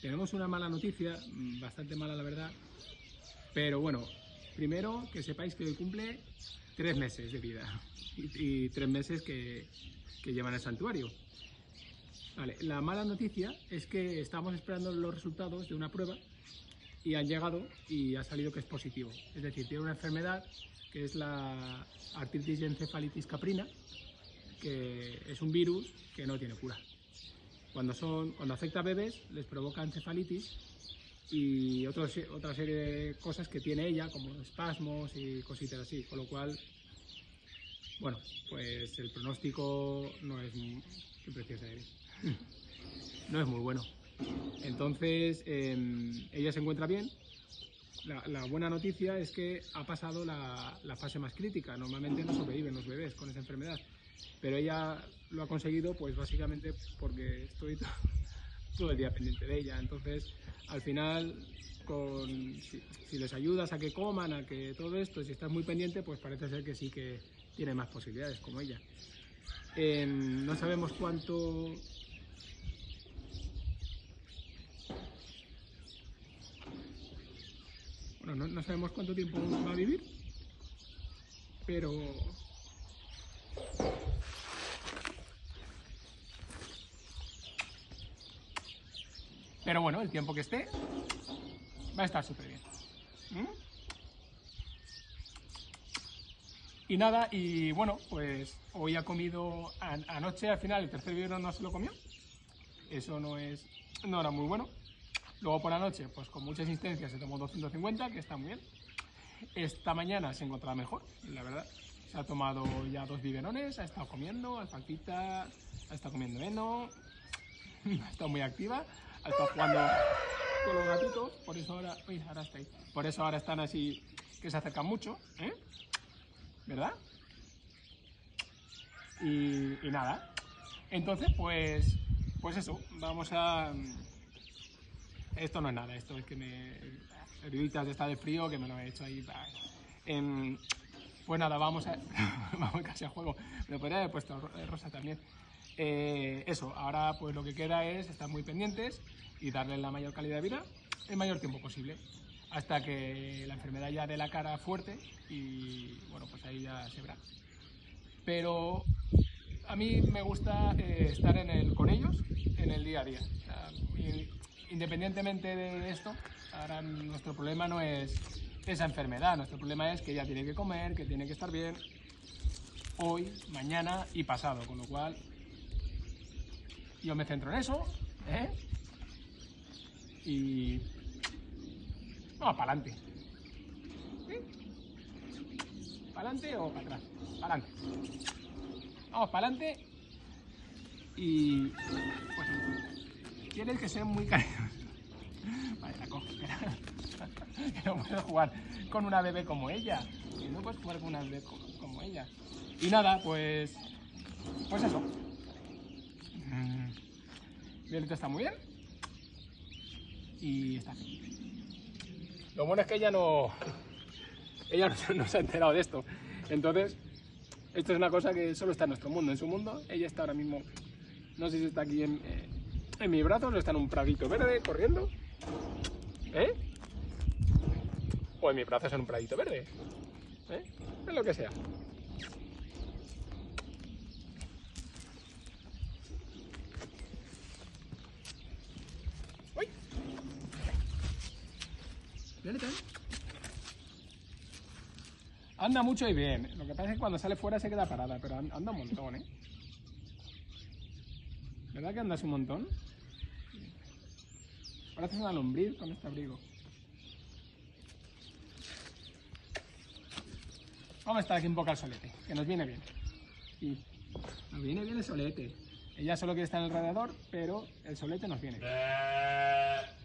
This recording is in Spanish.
Tenemos una mala noticia, bastante mala la verdad, pero bueno, primero que sepáis que hoy cumple 3 meses de vida y 3 meses que lleva en el santuario. Vale, la mala noticia es que estamos esperando los resultados de una prueba y han llegado y ha salido que es positivo. Es decir, tiene una enfermedad que es la artritis y encefalitis caprina, que es un virus que no tiene cura. Cuando afecta a bebés les provoca encefalitis y otra serie de cosas que tiene ella, como espasmos y cositas así, con lo cual, bueno, pues el pronóstico no es muy... Qué preciosa eres. No es muy bueno. Entonces, ella se encuentra bien. La buena noticia es que ha pasado la fase más crítica. Normalmente no sobreviven los bebés con esa enfermedad, pero ella lo ha conseguido pues básicamente porque estoy todo el día pendiente de ella. Entonces, al final, si les ayudas a que coman, a que todo esto, si estás muy pendiente, pues parece ser que sí que tiene más posibilidades como ella. No sabemos cuánto... Bueno, no sabemos cuánto tiempo va a vivir, pero... Pero bueno, el tiempo que esté va a estar súper bien. Y nada, y bueno, pues hoy ha comido anoche, al final el tercer biberón no se lo comió. Eso no era muy bueno. Luego por la noche, pues con mucha insistencia se tomó 250, que está muy bien. Esta mañana se encontraba mejor, la verdad. Se ha tomado ya 2 biberones, ha estado comiendo alfalfita, ha estado comiendo heno, ha estado muy activa. Ha estado jugando con los gatitos, por eso ahora... Uy, ahora está ahí. Por eso ahora están así, que se acercan mucho, ¿eh? ¿Verdad? Y nada. Entonces, pues eso, vamos a... Esto no es nada, esto es que me... Heriditas está de frío, que me lo he hecho ahí. Pues nada, vamos a... Vamos casi a juego. Me lo podría haber puesto rosa también. Eso, ahora pues lo que queda es estar muy pendientes y darle la mayor calidad de vida el mayor tiempo posible, hasta que la enfermedad ya dé la cara fuerte y bueno, pues ahí ya se verá. Pero a mí me gusta estar con ellos en el día a día. O sea, independientemente de esto, ahora nuestro problema no es esa enfermedad, nuestro problema es que ella tiene que comer, que tiene que estar bien hoy, mañana y pasado, con lo cual... Yo me centro en eso, ¿eh? Y vamos para adelante. ¿Sí? ¿Para adelante o para atrás? Para adelante. Vamos para adelante y pues tienes que ser muy cariñoso. Vale, la cojo, espera. Que no puedo jugar con una bebé como ella. Que no puedes jugar con una bebé como ella. Y nada, pues eso. Violeta está muy bien y está bien. Lo bueno es que ella no se ha enterado de esto. Entonces, esto es una cosa que solo está en nuestro mundo. En su mundo, ella está ahora mismo, no sé si está aquí en mis brazos, o está en un pradito verde corriendo, ¿eh? O en mis brazos en un pradito verde, ¿eh? En lo que sea. Violeta. Anda mucho y bien. Lo que pasa es que cuando sale fuera se queda parada, pero anda un montón, ¿eh? ¿Verdad que andas un montón? Parece una lombriz con este abrigo. Vamos a estar aquí un poco al solete, que nos viene bien. Sí, nos viene bien el solete. Ella solo quiere estar en el radiador, pero el solete nos viene bien.